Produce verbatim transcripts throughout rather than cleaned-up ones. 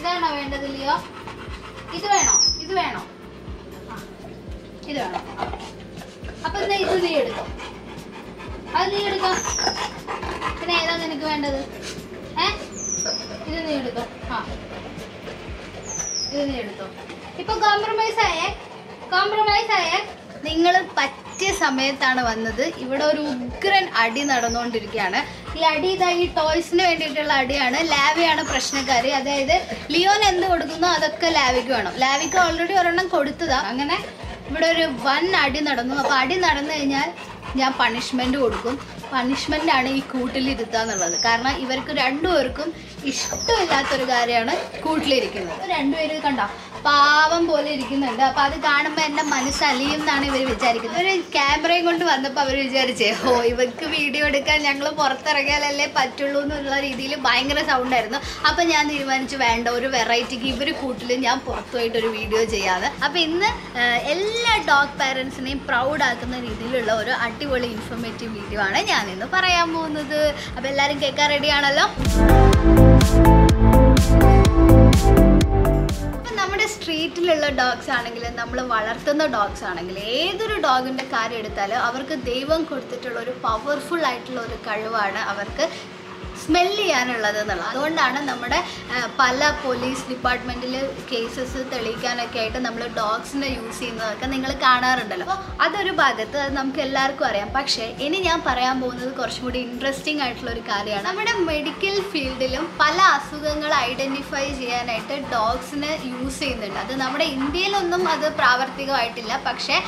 ഇതാണോ വേണ്ടത് ലിയോ? ഇത് വേണോ? ഇത് വേണോ? ഇത് വേണോ? അപ്പോൾ എന്നാ ഇത് നീ എടുത്തോ. അത് നീ എടുത്തോ. പിന്നെ ഏതാ നിനക്ക് വേണ്ടത്? ഏ? ഇത് നീ എടുത്തോ. ആ. ഇത് നീ എടുത്തോ. ഇപ്പോൾ കോംപ്രമൈസ് ആയേ. കോംപ്രമൈസ് ആയേ. നിങ്ങൾ പറ്റിയ സമയത്താണ് വന്നത്. ഇവിടെ ഒരു ഉഗ്രൻ അടി നടന്നുകൊണ്ടിരിക്കുകയാണ്. ഈ അടി ഇതാ ഈ ടോയ്സിന് വേണ്ടിയിട്ടുള്ള അടിയാണ്. ലാവിയാണ് പ്രശ്നക്കാരി. അതായത് ലിയോന് എന്ത് കൊടുക്കുന്നോ അതൊക്കെ ലാവിക്ക് വേണം. ലാവിക്ക് ഓൾറെഡി ഒരെണ്ണം കൊടുത്തതാണ്. അങ്ങനെ ഇവിടെ ഒരു വൻ അടി നടന്നു. അപ്പോൾ അടി നടന്നു കഴിഞ്ഞാൽ ഞാൻ പണിഷ്മെൻറ്റ് കൊടുക്കും. പണിഷ്മെൻ്റാണ് ഈ കൂട്ടിലിരുത്തുക എന്നുള്ളത്. കാരണം ഇവർക്ക് രണ്ടുപേർക്കും ഇഷ്ടമില്ലാത്തൊരു കാര്യമാണ് കൂട്ടിലിരിക്കുന്നത്. രണ്ടുപേരും കണ്ടോ പാവം പോലെ ഇരിക്കുന്നുണ്ട്. അപ്പോൾ അത് കാണുമ്പോൾ എൻ്റെ മനസ്സലിയും എന്നാണ് ഇവർ വിചാരിക്കുന്നത്. ഒരു ക്യാമറയും കൊണ്ട് വന്നപ്പോൾ അവർ വിചാരിച്ചേ ഓ ഇവർക്ക് വീഡിയോ എടുക്കാൻ ഞങ്ങൾ പുറത്തിറങ്ങിയാലല്ലേ പറ്റുള്ളൂ എന്നുള്ള രീതിയിൽ ഭയങ്കര സൗണ്ടായിരുന്നു. അപ്പോൾ ഞാൻ തീരുമാനിച്ചു വേണ്ട ഒരു വെറൈറ്റിക്ക് ഇവർ കൂട്ടിൽ ഞാൻ പുറത്തുമായിട്ടൊരു വീഡിയോ ചെയ്യാതെ. അപ്പോൾ ഇന്ന് എല്ലാ ഡോഗ് പാരൻസിനെയും പ്രൗഡാക്കുന്ന രീതിയിലുള്ള ഒരു അടിപൊളി ഇൻഫോർമേറ്റീവ് വീഡിയോ ആണ് ഞാനിന്ന് പറയാൻ പോകുന്നത്. അപ്പോൾ എല്ലാവരും കേൾക്കാൻ റെഡിയാണല്ലോ. സ്ട്രീറ്റിലുള്ള ഡോഗ്സ് ആണെങ്കിലും നമ്മൾ വളർത്തുന്ന ഡോഗ്സ് ആണെങ്കിലും ഏതൊരു ഡോഗിൻ്റെ കാര്യം എടുത്താലും അവർക്ക് ദൈവം കൊടുത്തിട്ടുള്ള ഒരു പവർഫുൾ ആയിട്ടുള്ള ഒരു കഴിവാണ് അവർക്ക് സ്മെൽ ചെയ്യാനുള്ളത് എന്നുള്ളത്. അതുകൊണ്ടാണ് നമ്മുടെ പല പോലീസ് ഡിപ്പാർട്ട്മെൻറ്റിൽ കേസസ് തെളിയിക്കാനൊക്കെ ആയിട്ട് നമ്മൾ ഡോഗ്സിനെ യൂസ് ചെയ്യുന്നതൊക്കെ നിങ്ങൾ കാണാറുണ്ടല്ലോ. അപ്പോൾ അതൊരു ഭാഗത്ത് അത് നമുക്ക് എല്ലാവർക്കും അറിയാം. പക്ഷേ ഇനി ഞാൻ പറയാൻ പോകുന്നത് കുറച്ചും കൂടി ഇൻട്രസ്റ്റിംഗ് ആയിട്ടുള്ളൊരു കാര്യമാണ്. നമ്മുടെ മെഡിക്കൽ ഫീൽഡിലും പല അസുഖങ്ങൾ ഐഡൻറ്റിഫൈ ചെയ്യാനായിട്ട് ഡോഗ്സിനെ യൂസ് ചെയ്യുന്നുണ്ട്. അത് നമ്മുടെ ഇന്ത്യയിലൊന്നും അത് പ്രാവർത്തികമായിട്ടില്ല. പക്ഷേ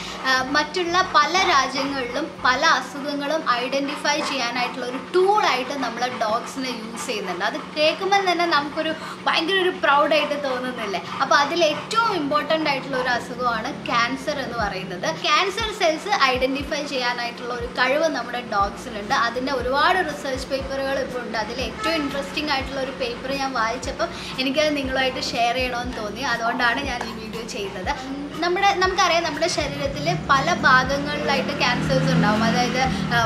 മറ്റുള്ള പല രാജ്യങ്ങളിലും പല അസുഖങ്ങളും ഐഡൻറ്റിഫൈ ചെയ്യാനായിട്ടുള്ള ഒരു ടൂളായിട്ട് നമ്മൾ ഡോഗ് ഡോഗ്സിനെ യൂസ് ചെയ്യുന്നുണ്ട്. അത് കേൾക്കുമ്പോൾ തന്നെ നമുക്കൊരു ഭയങ്കര ഒരു പ്രൗഡായിട്ട് തോന്നുന്നില്ലേ? അപ്പോൾ അതിൽ ഏറ്റവും ഇമ്പോർട്ടൻ്റ് ആയിട്ടുള്ള ഒരു അസുഖമാണ് ക്യാൻസർ എന്ന് പറയുന്നത്. ക്യാൻസർ സെൽസ് ഐഡൻറ്റിഫൈ ചെയ്യാനായിട്ടുള്ള ഒരു കഴിവ് നമ്മുടെ ഡോഗ്സിനുണ്ട്. അതിൻ്റെ ഒരുപാട് റിസർച്ച് പേപ്പറുകൾ ഇപ്പോൾ ഉണ്ട്. അതിൽ ഏറ്റവും ഇൻട്രസ്റ്റിംഗ് ആയിട്ടുള്ള ഒരു പേപ്പർ ഞാൻ വായിച്ചപ്പോൾ എനിക്കത് നിങ്ങളുമായിട്ട് ഷെയർ ചെയ്യണമെന്ന് തോന്നി. അതുകൊണ്ടാണ് ഞാൻ ഈ വീഡിയോ ചെയ്യുന്നത്. നമ്മുടെ നമുക്കറിയാം നമ്മുടെ ശരീരത്തിൽ പല ഭാഗങ്ങളിലായിട്ട് ക്യാൻസേഴ്സ് ഉണ്ടാകും. അതായത്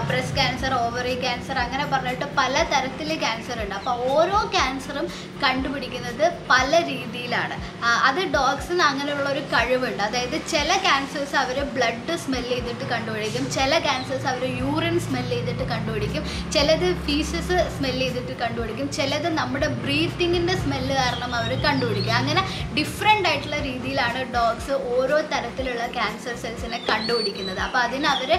ബ്രസ്റ്റ് ക്യാൻസർ, ഓവറി ക്യാൻസർ, അങ്ങനെ പറഞ്ഞിട്ട് പല തരത്തിൽ ക്യാൻസർ ഉണ്ട്. അപ്പോൾ ഓരോ ക്യാൻസറും കണ്ടുപിടിക്കുന്നത് പല രീതിയിലാണ്. അത് ഡോഗ്സിന് അങ്ങനെയുള്ള ഒരു കഴിവുണ്ട്. അതായത് ചില ക്യാൻസേഴ്സ് അവർ ബ്ലഡ് സ്മെൽ ചെയ്തിട്ട് കണ്ടുപിടിക്കും, ചില ക്യാൻസേഴ്സ് അവർ യൂറിൻ സ്മെൽ ചെയ്തിട്ട് കണ്ടുപിടിക്കും, ചിലത് ഫീസസ് സ്മെൽ ചെയ്തിട്ട് കണ്ടുപിടിക്കും, ചിലത് നമ്മുടെ ബ്രീത്തിങ്ങിൻ്റെ സ്മെല്ല് കാരണം അവർ കണ്ടുപിടിക്കും. അങ്ങനെ ഡിഫറെൻ്റ് ആയിട്ടുള്ള രീതിയിലാണ് ഡോഗ്സ് ഓരോ തരത്തിലുള്ള ക്യാൻസർ സെൽസിനെ കണ്ടുപിടിക്കുന്നത്. അപ്പോൾ അതിന് അവർ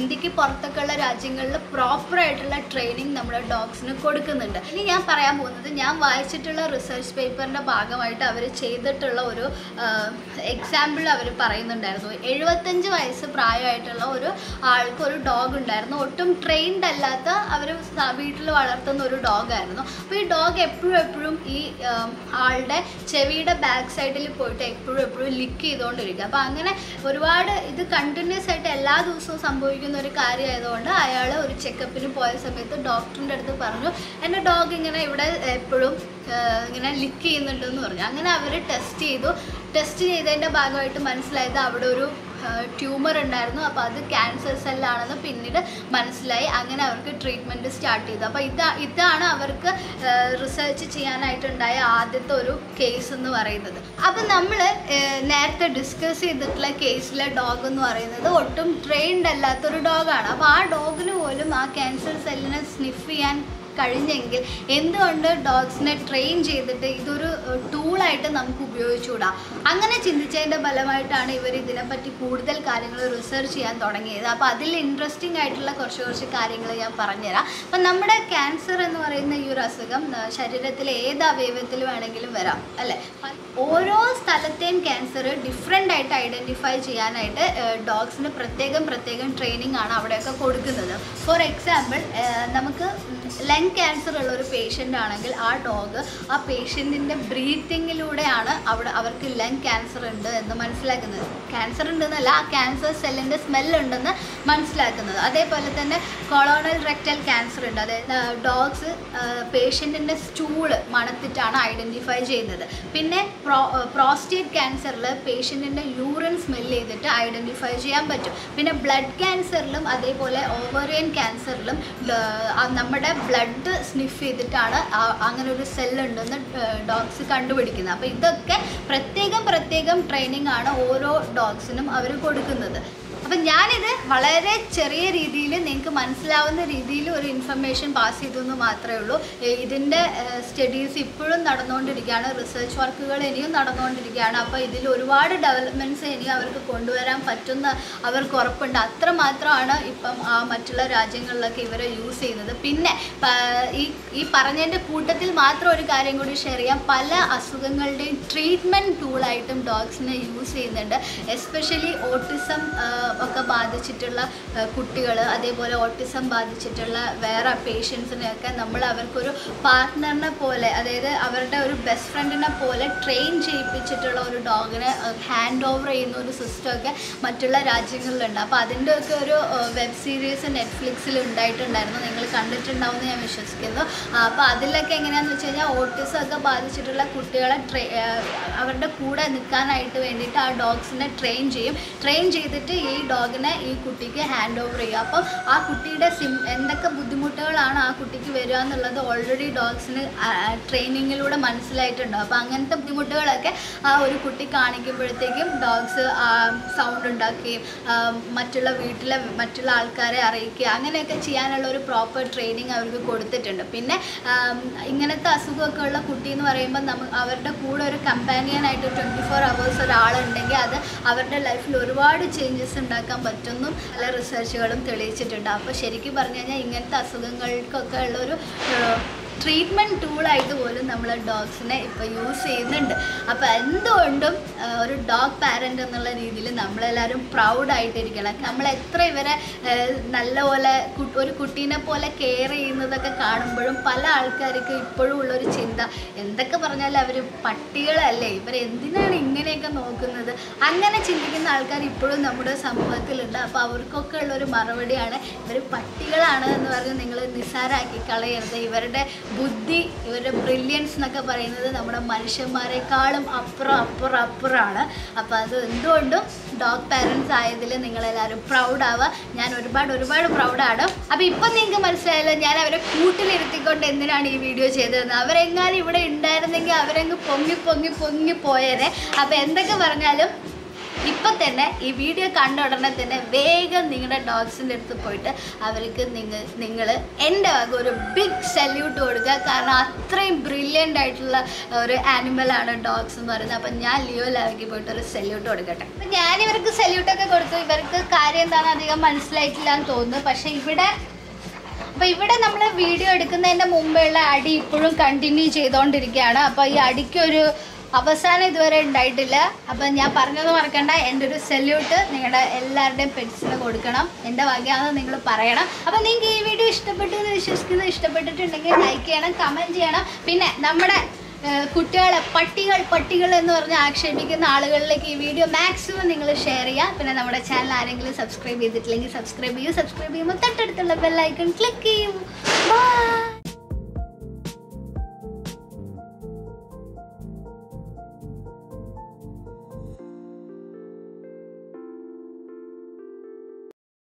ഇന്ത്യക്ക് പുറത്തൊക്കെ ഉള്ള രാജ്യങ്ങളിൽ പ്രോപ്പറായിട്ടുള്ള ട്രെയിനിങ് നമ്മുടെ ഡോഗ്സിന് കൊടുക്കുന്നുണ്ട്. ഇനി ഞാൻ പറയാൻ പോകുന്നത് ഞാൻ വായിച്ചിട്ടുള്ള റിസർച്ച് പേപ്പറിൻ്റെ ഭാഗമായിട്ട് അവർ ചെയ്തിട്ടുള്ള ഒരു എക്സാമ്പിൾ അവർ പറയുന്നുണ്ടായിരുന്നു. എഴുപത്തഞ്ച് വയസ്സ് പ്രായമായിട്ടുള്ള ഒരു ആൾക്ക് ഒരു ഡോഗ് ഉണ്ടായിരുന്നു. ഒട്ടും ട്രെയിൻഡ് അല്ലാത്ത അവർ വീട്ടിൽ വളർത്തുന്ന ഒരു ഡോഗായിരുന്നു. അപ്പോൾ ഈ ഡോഗ് എപ്പോഴും എപ്പോഴും ഈ ആളുടെ ചെവിയുടെ ബാക്ക് സൈഡിൽ പോയിട്ട് എപ്പോഴും എപ്പോഴും ലിക്ക് ചെയ്തുകൊണ്ടിരിക്കുക. അപ്പോൾ അങ്ങനെ ഒരുപാട് ഇത് കണ്ടിന്യൂസ് ആയിട്ട് എല്ലാ ദിവസവും സംഭവിക്കുന്ന ഒരു കാര്യമായതുകൊണ്ട് അയാൾ ഒരു ചെക്കപ്പിന് പോയ സമയത്ത് ഡോക്ടറിൻ്റെ അടുത്ത് പറഞ്ഞു എൻ്റെ ഡോഗ് ഇങ്ങനെ ഇവിടെ എപ്പോഴും ഇങ്ങനെ ലിക്ക് ചെയ്യുന്നുണ്ടെന്ന് പറഞ്ഞു. അങ്ങനെ അവർ ടെസ്റ്റ് ചെയ്തു. ടെസ്റ്റ് ചെയ്തതിൻ്റെ ഭാഗമായിട്ട് മനസ്സിലായത് അവിടെ ഒരു ട്യൂമർ ഉണ്ടായിരുന്നു. അപ്പോൾ അത് ക്യാൻസർ സെല്ലാണെന്ന് പിന്നീട് മനസ്സിലായി. അങ്ങനെ അവർക്ക് ട്രീറ്റ്മെൻറ്റ് സ്റ്റാർട്ട് ചെയ്തു. അപ്പോൾ ഇതാ ഇതാണ് അവർക്ക് റിസർച്ച് ചെയ്യാനായിട്ടുണ്ടായ ആദ്യത്തെ ഒരു കേസ് എന്ന് പറയുന്നത്. അപ്പോൾ നമ്മൾ നേരത്തെ ഡിസ്കസ് ചെയ്തിട്ടുള്ള കേസിലെ ഡോഗ് എന്ന് പറയുന്നത് ഒട്ടും ട്രെയിൻഡ് അല്ലാത്തൊരു ഡോഗാണ്. അപ്പോൾ ആ ഡോഗിന് പോലും ആ ക്യാൻസർ സെല്ലിനെ സ്നിഫ് ചെയ്യാൻ കഴിഞ്ഞെങ്കിൽ എന്തുകൊണ്ട് ഡോഗ്സിനെ ട്രെയിൻ ചെയ്തിട്ട് ഇതൊരു ടൂളായിട്ട് നമുക്ക് ഉപയോഗിച്ചുകൂടാ? അങ്ങനെ ചിന്തിച്ചതിൻ്റെ ഫലമായിട്ടാണ് ഇവർ ഇതിനെപ്പറ്റി കൂടുതൽ കാര്യങ്ങൾ റിസർച്ച് ചെയ്യാൻ തുടങ്ങിയത്. അപ്പോൾ അതിൽ ഇൻട്രസ്റ്റിംഗ് ആയിട്ടുള്ള കുറച്ച് കുറച്ച് കാര്യങ്ങൾ ഞാൻ പറഞ്ഞുതരാം. അപ്പം നമ്മുടെ ക്യാൻസർ എന്ന് പറയുന്ന ഈ ഒരു അസുഖം ശരീരത്തിലെ ഏത് അവയവത്തിൽ വേണമെങ്കിലും വരാം അല്ലേ? ഓരോ സ്ഥലത്തെയും ക്യാൻസർ ഡിഫറെൻ്റ് ആയിട്ട് ഐഡൻറ്റിഫൈ ചെയ്യാനായിട്ട് ഡോഗ്സിന് പ്രത്യേകം പ്രത്യേകം ട്രെയിനിങ് ആണ് അവിടെയൊക്കെ കൊടുക്കുന്നത്. ഫോർ എക്സാമ്പിൾ നമുക്ക് ലങ് ക്യാൻസർ ഉള്ള ഒരു പേഷ്യൻ്റ് ആണെങ്കിൽ ആ ഡോഗ് ആ പേഷ്യൻറ്റിൻ്റെ ബ്രീത്തിങ്ങിലൂടെയാണ് അവിടെ അവർക്ക് ലങ് ക്യാൻസർ ഉണ്ട് എന്ന് മനസ്സിലാക്കുന്നത്. ക്യാൻസർ ഉണ്ടെന്നല്ല, ആ ക്യാൻസർ സെല്ലിൻ്റെ സ്മെല്ലുണ്ടെന്ന് മനസ്സിലാക്കുന്നത്. അതേപോലെ തന്നെ കൊളോണൽ റെക്ടൽ ക്യാൻസർ ഉണ്ട്. അതായത് ഡോഗ്സ് പേഷ്യൻറ്റിൻ്റെ സ്റ്റൂള് മണത്തിട്ടാണ് ഐഡൻറ്റിഫൈ ചെയ്യുന്നത്. പിന്നെ പ്രോ പ്രോസ്റ്റേറ്റ് ക്യാൻസറിൽ പേഷ്യൻറ്റിൻ്റെ യൂറിൻ സ്മെൽ ചെയ്തിട്ട് ഐഡൻറ്റിഫൈ ചെയ്യാൻ പറ്റും. പിന്നെ ബ്ലഡ് ക്യാൻസറിലും അതേപോലെ ഓവറിയൻ ക്യാൻസറിലും നമ്മുടെ ബ്ലഡ് സ്നിഫ് ചെയ്തിട്ടാണ് അങ്ങനെ ഒരു സെല്ലുണ്ടെന്ന് ഡോഗ്സ് കണ്ടുപിടിക്കുന്നത്. അപ്പോൾ ഇതൊക്കെ പ്രത്യേകം പ്രത്യേകം ട്രെയിനിങ് ആണ് ഓരോ ഡോഗ്സിനും അവർ കൊടുക്കുന്നത്. അപ്പം ഞാനിത് വളരെ ചെറിയ രീതിയിൽ നിങ്ങൾക്ക് മനസ്സിലാവുന്ന രീതിയിൽ ഒരു ഇൻഫർമേഷൻ പാസ് ചെയ്തെന്ന് മാത്രമേ ഉള്ളൂ. ഇതിൻ്റെ സ്റ്റഡീസ് ഇപ്പോഴും നടന്നുകൊണ്ടിരിക്കുകയാണ്, റിസർച്ച് വർക്കുകൾ ഇനിയും നടന്നുകൊണ്ടിരിക്കുകയാണ്. അപ്പോൾ ഇതിൽ ഒരുപാട് ഡെവലപ്മെൻറ്റ്സ് ഇനിയും അവർക്ക് കൊണ്ടുവരാൻ പറ്റുന്ന അവർക്ക് ഉറപ്പുണ്ട്. അത്രമാത്രമാണ് ഇപ്പം മറ്റുള്ള രാജ്യങ്ങളിലൊക്കെ ഇവരെ യൂസ് ചെയ്യുന്നത്. പിന്നെ ഈ ഈ പറഞ്ഞതിൻ്റെ കൂട്ടത്തിൽ മാത്രം ഒരു കാര്യം കൂടി ഷെയർ ചെയ്യാം. പല അസുഖങ്ങളുടെയും ട്രീറ്റ്മെൻറ്റ് ടൂളായിട്ടും ഡോഗ്സിനെ യൂസ് ചെയ്യുന്നുണ്ട്. എസ്പെഷ്യലി ഓട്ടിസം ഒക്കെ ബാധിച്ചിട്ടുള്ള കുട്ടികൾ, അതേപോലെ ഓട്ടിസം ബാധിച്ചിട്ടുള്ള വേറെ പേഷ്യൻസിനെയൊക്കെ നമ്മൾ അവർക്കൊരു പാർട്ട്ണറിനെ പോലെ, അതായത് അവരുടെ ഒരു ബെസ്റ്റ് ഫ്രണ്ടിനെ പോലെ ട്രെയിൻ ചെയ്യിപ്പിച്ചിട്ടുള്ള ഒരു ഡോഗിനെ ഹാൻഡ് ഓവർ ചെയ്യുന്ന ഒരു സിസ്റ്റമൊക്കെ മറ്റുള്ള രാജ്യങ്ങളിലുണ്ട്. അപ്പോൾ അതിൻ്റെയൊക്കെ ഒരു വെബ് സീരീസ് നെറ്റ്ഫ്ലിക്സിൽ ഉണ്ടായിട്ടുണ്ടായിരുന്നു, നിങ്ങൾ കണ്ടിട്ടുണ്ടാവുമെന്ന് ഞാൻ വിശ്വസിക്കുന്നു. അപ്പോൾ അതിലൊക്കെ എങ്ങനെയാണെന്ന് വെച്ച് കഴിഞ്ഞാൽ ഓട്ടിസം ഒക്കെ ബാധിച്ചിട്ടുള്ള കുട്ടികളെ ട്രെ അവരുടെ കൂടെ നിൽക്കാനായിട്ട് വേണ്ടിയിട്ട് ആ ഡോഗ്സിനെ ട്രെയിൻ ചെയ്യും. ട്രെയിൻ ചെയ്തിട്ട് ഈ ഡോഗിനെ ഈ കുട്ടിക്ക് ഹാൻഡ് ഓവർ ചെയ്യുക. അപ്പം ആ കുട്ടിയുടെ സിം എന്തൊക്കെ ബുദ്ധിമുട്ടുകളാണ് ആ കുട്ടിക്ക് വരിക എന്നുള്ളത് ഓൾറെഡി ഡോഗ്സിന് ട്രെയിനിങ്ങിലൂടെ മനസ്സിലായിട്ടുണ്ടാവും. അപ്പോൾ അങ്ങനത്തെ ബുദ്ധിമുട്ടുകളൊക്കെ ആ ഒരു കുട്ടി കാണിക്കുമ്പോഴത്തേക്കും ഡോഗ്സ് സൗണ്ട് ഉണ്ടാക്കുകയും മറ്റുള്ള വീട്ടിലെ മറ്റുള്ള ആൾക്കാരെ അറിയിക്കുക, അങ്ങനെയൊക്കെ ചെയ്യാനുള്ള ഒരു പ്രോപ്പർ ട്രെയിനിങ് അവർക്ക് കൊടുത്തിട്ടുണ്ട്. പിന്നെ ഇങ്ങനത്തെ അസുഖമൊക്കെ ഉള്ള കുട്ടി എന്ന് പറയുമ്പോൾ നമ്മൾ അവരുടെ കൂടെ ഒരു കമ്പാനിയനായിട്ട് ട്വൻറ്റി ഫോർ അവേഴ്സ് ഒരാളുണ്ടെങ്കിൽ അത് അവരുടെ ലൈഫിൽ ഒരുപാട് ചേഞ്ചസ് ഉണ്ടാക്കാൻ പറ്റുന്നു പല റിസർച്ചുകളും തെളിയിച്ചിട്ടുണ്ട്. അപ്പോൾ ശരിക്കും പറഞ്ഞു കഴിഞ്ഞാൽ ഇങ്ങനത്തെ അസുഖങ്ങൾക്കൊക്കെ ഉള്ളൊരു ട്രീറ്റ്മെൻറ്റ് ടൂളായിട്ട് പോലും നമ്മൾ ഡോഗ്സിനെ ഇപ്പോൾ യൂസ് ചെയ്യുന്നുണ്ട്. അപ്പോൾ എന്തുകൊണ്ടും ഒരു ഡോഗ് പാരൻ്റ് എന്നുള്ള രീതിയിൽ നമ്മളെല്ലാവരും പ്രൗഡായിട്ടിരിക്കണം. നമ്മൾ എത്ര ഇവരെ നല്ലപോലെ ഒരു കുട്ടീനെ പോലെ കെയർ ചെയ്യുന്നതൊക്കെ കാണുമ്പോഴും പല ആൾക്കാർക്ക് ഇപ്പോഴും ഉള്ളൊരു ചിന്ത, എന്തൊക്കെ പറഞ്ഞാലും അവർ പട്ടികളല്ലേ, ഇവരെന്തിനാണ് ഇങ്ങനെയൊക്കെ നോക്കുന്നത്, അങ്ങനെ ചിന്തിക്കുന്ന ആൾക്കാർ ഇപ്പോഴും നമ്മുടെ സമൂഹത്തിലുണ്ട്. അപ്പോൾ അവർക്കൊക്കെ ഉള്ളൊരു മറുപടിയാണ് ഇവർ പട്ടികളാണ് എന്ന് പറഞ്ഞ് നിങ്ങൾ നിസ്സാരാക്കി കളയരുത്. ഇവരുടെ ബുദ്ധി, ഇവരുടെ ബ്രില്യൻസ് എന്നൊക്കെ പറയുന്നത് നമ്മുടെ മനുഷ്യന്മാരെക്കാളും അപ്പുറം അപ്പുറം അപ്പുറമാണ്. അപ്പോൾ അത് എന്തുകൊണ്ടും ഡോഗ് പാരൻസ് ആയതിൽ നിങ്ങളെല്ലാവരും പ്രൗഡാവുക. ഞാൻ ഒരുപാട് ഒരുപാട് പ്രൗഡാണ്. അപ്പോൾ ഇപ്പം നിങ്ങൾക്ക് മനസ്സിലായല്ലോ ഞാൻ അവരെ കൂട്ടിലിരുത്തിക്കൊണ്ട് എന്തിനാണ് ഈ വീഡിയോ ചെയ്തതെന്ന്. അവരെങ്ങാനും ഇവിടെ ഉണ്ടായിരുന്നെങ്കിൽ അവരങ്ങ് പൊങ്ങി പൊങ്ങി പൊങ്ങി പോയേനെ. അപ്പോൾ എന്തൊക്കെ പറഞ്ഞാലും ഇപ്പം തന്നെ ഈ വീഡിയോ കണ്ട ഉടനെ തന്നെ വേഗം നിങ്ങളുടെ ഡോഗ്സിൻ്റെ അടുത്ത് പോയിട്ട് അവർക്ക് നിങ്ങൾ നിങ്ങൾ എൻ്റെ വക ഒരു ബിഗ് സല്യൂട്ട് കൊടുക്കുക. കാരണം അത്രയും ബ്രില്യൻ്റ് ആയിട്ടുള്ള ഒരു ആനിമലാണ് ഡോഗ്സ് എന്ന് പറയുന്നത്. അപ്പം ഞാൻ ലിയോ ലാവയ്ക്ക് പോയിട്ട് ഒരു സല്യൂട്ട് കൊടുക്കട്ടെ. അപ്പം ഞാനിവർക്ക് സല്യൂട്ടൊക്കെ കൊടുത്തു. ഇവർക്ക് കാര്യം എന്താണെന്ന് അധികം മനസ്സിലായിട്ടില്ല എന്ന് തോന്നുന്നു. പക്ഷേ ഇവിടെ അപ്പോൾ ഇവിടെ നമ്മൾ വീഡിയോ എടുക്കുന്നതിൻ്റെ മുമ്പെയുള്ള അടി ഇപ്പോഴും കണ്ടിന്യൂ ചെയ്തുകൊണ്ടിരിക്കുകയാണ്. അപ്പോൾ ഈ അടിക്കൊരു അവസാനം ഇതുവരെ ഉണ്ടായിട്ടില്ല. അപ്പം ഞാൻ പറഞ്ഞത് മറക്കണ്ട. എൻ്റെ ഒരു സല്യൂട്ട് നിങ്ങളുടെ എല്ലാവരുടെയും പെറ്റ്സിന് കൊടുക്കണം, എൻ്റെ വകയാണെന്ന് നിങ്ങൾ പറയണം. അപ്പം നിങ്ങൾക്ക് ഈ വീഡിയോ ഇഷ്ടപ്പെട്ടു എന്ന് വിശ്വസിക്കുന്നത്. ഇഷ്ടപ്പെട്ടിട്ടുണ്ടെങ്കിൽ ലൈക്ക് ചെയ്യണം, കമൻറ്റ് ചെയ്യണം. പിന്നെ നമ്മുടെ കുട്ടികളെ പട്ടികൾ പട്ടികൾ എന്ന് പറഞ്ഞ് ആക്ഷേപിക്കുന്ന ആളുകളിലേക്ക് ഈ വീഡിയോ മാക്സിമം നിങ്ങൾ ഷെയർ ചെയ്യുക. പിന്നെ നമ്മുടെ ചാനൽ ആരെങ്കിലും സബ്സ്ക്രൈബ് ചെയ്തിട്ടില്ലെങ്കിൽ സബ്സ്ക്രൈബ് ചെയ്യൂ. സബ്സ്ക്രൈബ് ചെയ്യുമ്പോൾ തൊട്ടടുത്തുള്ള ബെല്ലൈക്കൺ ക്ലിക്ക് ചെയ്യൂ. ബൈ.